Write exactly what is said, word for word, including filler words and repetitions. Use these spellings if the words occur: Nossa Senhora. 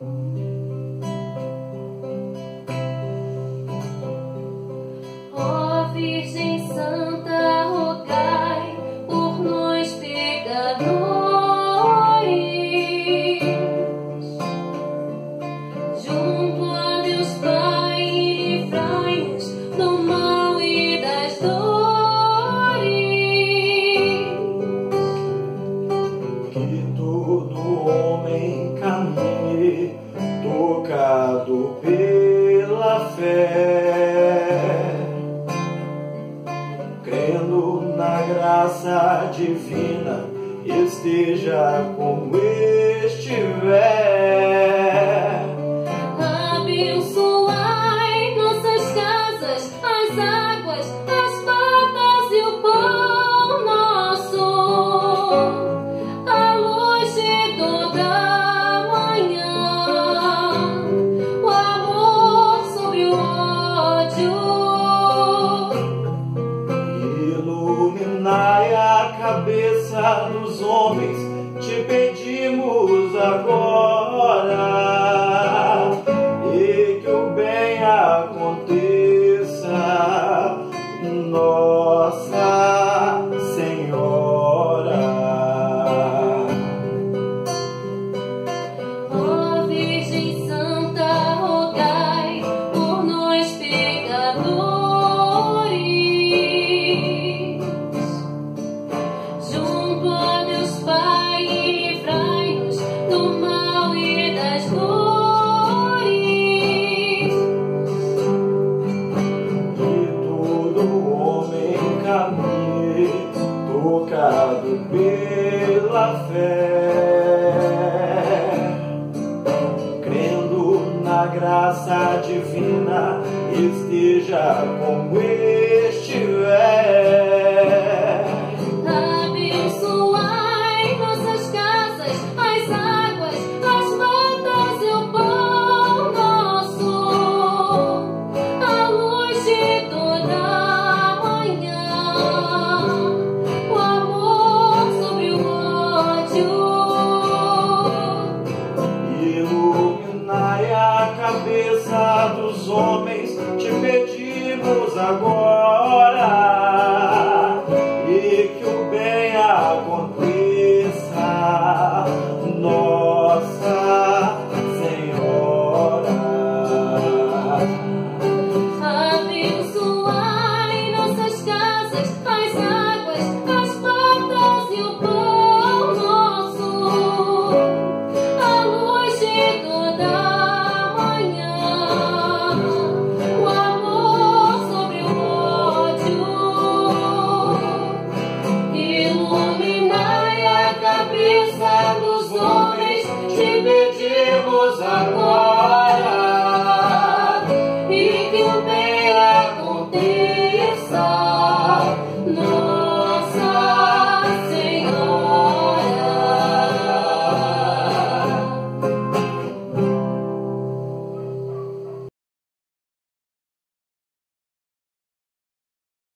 Ó Virgem Santa, rogai por nós pecadores, junto a Deus Pai, livrai-nos do mal e das dores. Que todo homem caminhe tocado pela fé, crendo na graça divina, esteja como estiver. Abençoai nossas casas, as águas, as patas e o pão nosso, a luz de toda manhã, o amor sobre o ódio. Iluminai a cabeça dos homens, te pedimos agora, e que o bem aconteça, Nossa Senhora. Ó Virgem Santa, rogai por nós pecadores, junto a Deus Pai, livrai-nos do mal e das dores. Que todo homem caminhe tocado pela fé, crendo na graça divina, esteja como estiver. Cabeça dos homens, te pedimos agora, e que o bem aconteça, Nossa Senhora. Abençoai nossas casas, as águas, as patas e o pão nosso, a luz de toda cabeça dos homens, te pedimos agora.